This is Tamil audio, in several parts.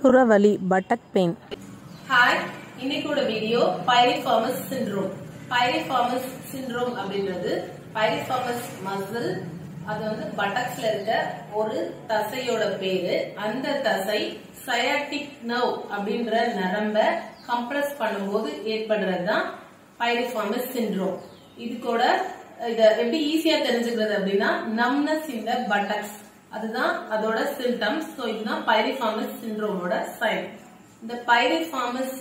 புறவலி பட்டக் பெயின். ஹாய், இன்னைக்கோட video piriformis syndrome. Piriformis syndrome அப்படிங்கிறது பைரிஃபார்மஸ் மசில், அது வந்து பட்டக்ஸ்ல இருக்க ஒரு தசையோட பேரு. அந்த தசை சயாட்டிக் நர்வ் அப்படிங்கற நரம்பை கம்ப்ரஸ் பண்ணும்போது ஏற்படுறதுதான் பைரிஃபார்மஸ் சிண்ட்ரோம். இதுகூட இத எப்படி ஈஸியா தெரிஞ்சுக்கிறது அப்படின்னா, நம்னஸ் இந்த பட்டக்ஸ், அதுதான் அதோட சிம்டம்ஸ். சோ இதுதான் பைரிஃபார்மஸ் சிண்ட்ரோமோட சைன். இந்த பைரிஃபார்மஸ்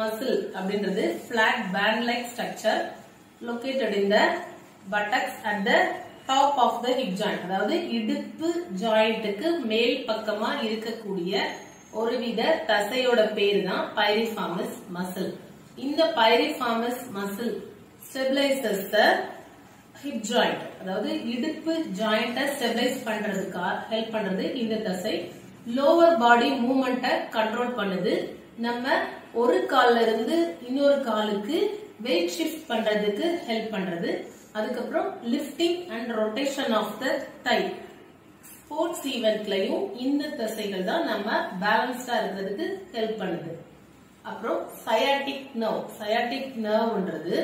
மசில் அப்படின்றது flat band like structure located in the buttocks at the top of the hip joint. அதாவது இடுப்பு ஜாயிண்ட்டுக்கு மேல் பக்கமா இருக்கக்கூடிய ஒருவித தசையோட பேரு தான் பைரிஃபார்மஸ் மசில். இந்த piriformis muscle ஸ்டெபிலைசஸ் the hip joint, அதாவது இடுப்பு ஜாயிண்ட ஸ்டெபிலைஸ் பண்றதுக்கு ஹெல்ப் பண்றது இந்த தசை. லோவர் பாடி மூவ்மெண்ட கண்ட்ரோல் பண்ணுது. நம்ம ஒரு கால்ல இருந்து இன்னொரு காலுக்கு வெயிட் ஷிஃப்ட் பண்றதுக்கு ஹெல்ப் பண்றது. அதுக்கப்புறம் lifting and rotation of the thigh. Sports ஈவெண்ட்லயும் இந்த தசைகள் தான் நம்ம பேலன்ஸ்டா இருக்கிறதுக்கு ஹெல்ப் பண்ணுது. அப்புறம் சயாட்டிக் நர்வ். சயாட்டிக் நர்வ்ன்றது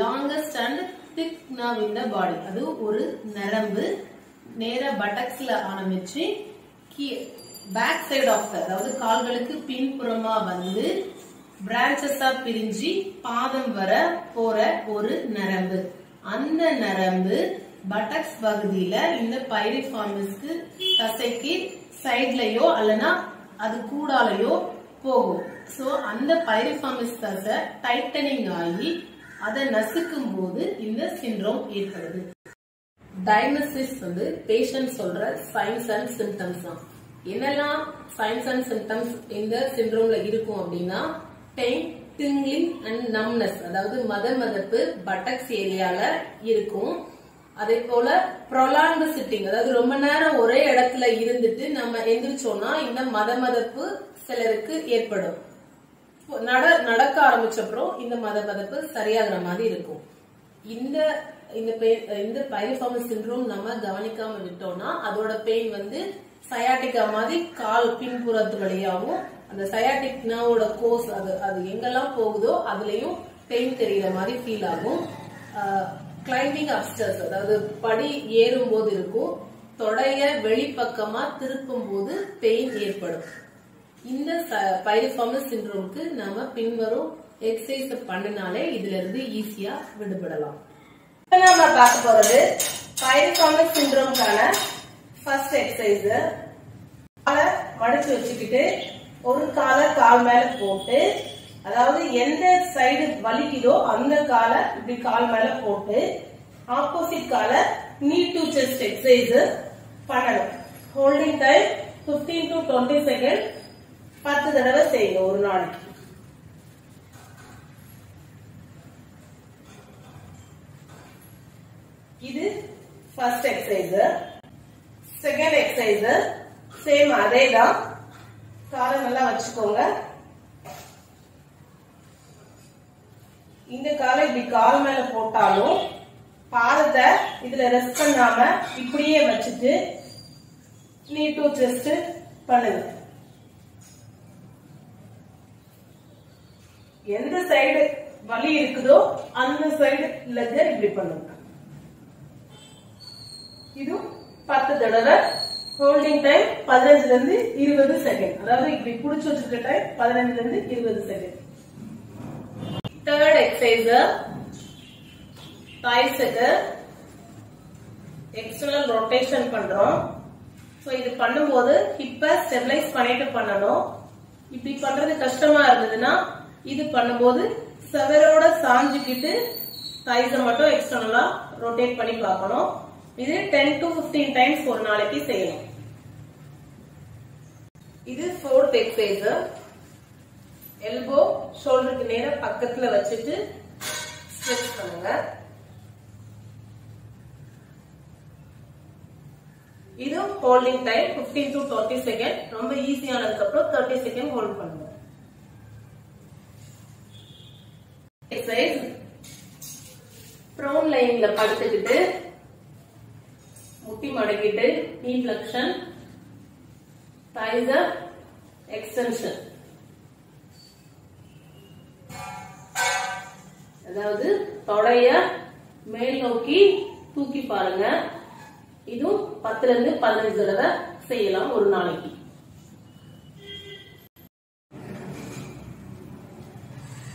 லாங்கஸ்ட் அண்ட் திக் நர்வ் இந்த பாடி. அது ஒரு நரம்பு, நேரா பட்டக்ஸ்ல ஆரம்பிச்சு பேக் சைடு ஆஃப், அதாவது கால்களுக்கு பின்புறமா வந்து பிரான்ச்சஸா பிரிஞ்சு பாதம் வர போற ஒரு நரம்பு. அந்த நரம்பு பட்டக்ஸ் பகுதியில இந்த பைரிஃபார்மஸ்க்கு தசைக்கு சைட்லயோ அல்லனா அது கூடாலையோ போகும். சோ அந்த பைரிஃபார்மஸ் தசை டைட்டனிங் ஆகி அதை நசுக்கும் போது இந்த சிண்ட்ரோம் ஏற்படுது. டயக்னோசிஸ் வந்து பேஷண்ட் சொல்ற சைன்ஸ் அண்ட் சிம்டம்ஸ் தான். என்னெல்லாம் சைன்ஸ் அண்ட் சிம்டம்ஸ் இந்த சிண்ட்ரோம்ல இருக்கும் அப்படின்னா, பெயின், டிங்லிங் அண்ட் நம்னஸ், அதாவது மதப்பு பட்டக்ஸ் ஏரியால இருக்கும். அதே போல ப்ரொலாங்டு சிட்டிங், அதாவது ரொம்ப நேரம் ஒரே இடத்துல இருந்துட்டு நம்ம எந்திரிச்சோம்னா இந்த மதப்பு சிலருக்கு ஏற்படும். நடக்க ஆரம்பிச்சப்பறம் இந்த மதப்பு சரியாகிற மாதிரி இருக்கும். இந்த பைரிஃபார்மஸ் சிண்ட்ரோம் நம்ம கவனிக்காம விட்டோம்னா அதோட பெயின் வந்து சயாட்டிக்கா மாதிரி கால் பின்புறத்து வழியாகவும் அந்த சயாட்டிக் நர்வோட கோர்ஸ் அது எங்கெல்லாம் போகுதோ அதுலயும் பெயின் தெரியற மாதிரி ஃபீல் ஆகும். கிளைம்பிங் அப்ஸ்டர்ஸ், அதாவது படி ஏறும் போது இருக்கும். தொடைய வெளிப்பக்கமா திருப்பும் போது பெயின் ஏற்படும். இந்த பைரிஃபார்மஸ் சிண்ட்ரோம்க்கு நாம பின்வரும் எக்ஸசைஸ் பண்ணினாலே இதுல இருந்து ஈஸியா விடுபடலாம். இப்ப நாம பார்க்க போறது பைரிஃபார்மஸ் சிண்ட்ரோம்க்கான ஃபர்ஸ்ட் எக்ஸசைஸ். காலை மடிச்சு வச்சுக்கிட்டு ஒரு காலை கால் மேல போட்டு, அதாவது எந்த சைடு வலிக்குதோ அந்த காலை இப்படி கால் மேல போட்டு ஆப்போசிட் காலை knee to chest எக்ஸசைஸ் பண்ணணும். ஹோல்டிங் டைம் 15 to 20 செகண்ட் 10 தடவை செய்யுங்க ஒரு நாளைக்கு. இது first exercise. Second exercise same அதே தான். காலை நல்லா வச்சுக்கோங்க. இந்த காலை இப்படி கால் மேல போட்டாலும் பாதத்தை இதுல ரெஸ்ட் பண்ணாம இப்படியே வச்சுட்டு knee to chest பண்ணுங்க. எந்த சைடு வலி இருக்குதோ அந்த சைடு லெக் இப்படி பண்ணுங்க. இது 10 தடவை. ஹோல்டிங் டைம் 15 இருந்து 20 செகண்ட், அதாவது இப்படி புடிச்சு வச்சிருக்க டைம் 15 இருந்து 20 செகண்ட். தேர்ட் எக்ஸசைஸ் டைஸுக்கு எக்ஸ்டர்னல் ரொட்டேஷன் பண்றோம். சோ இது பண்ணும்போது ஹிப்ப ஸ்டெபிலைஸ் பண்ணிட்டு பண்ணணும். இப்படி பண்றது கஷ்டமா இருந்ததுன்னா இது பண்ணும்போது செவரோட சாஞ்சுக்கிட்டு தைஸை மட்டும் எக்ஸ்டர்னலா ரொட்டேட் பண்ணி பார்க்கணும். இது 10 to 15 டைம்ஸ் ஒரு நாளைக்கு செய்யணும். இது 4th எக்ஸசைஸ். எல்போ ஷோல்டருக்கு நேர பக்கத்துல வச்சுட்டு ஸ்ட்ரெச் பண்ணுங்க. இது ஹோல்டிங் டைம் 15 to 30 செகண்ட். ரொம்ப ஈஸியானதுக்கு அப்புறம் 30 செகண்ட் ஹோல்ட் பண்ணுங்க. ப்ரௌன் லைன்ல படுத்துக்கிட்டு முட்டி மடக்கிட்டு knee flexion, thighs up, extension. அதாவது தொடைய மேல் நோக்கி தூக்கி பாருங்க. இதுவும் 10 இருந்து 15 தடவை செய்யலாம் ஒரு நாளைக்கு.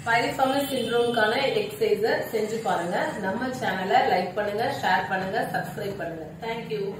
பைரிஃபார்மிஸ் சிண்ட்ரோம்கான எக்ஸசைஸை செஞ்சு பாருங்க. நம்ம சேனலை லைக் பண்ணுங்க, ஷேர் பண்ணுங்க, சப்ஸ்கிரைப் பண்ணுங்க. தேங்க்யூ.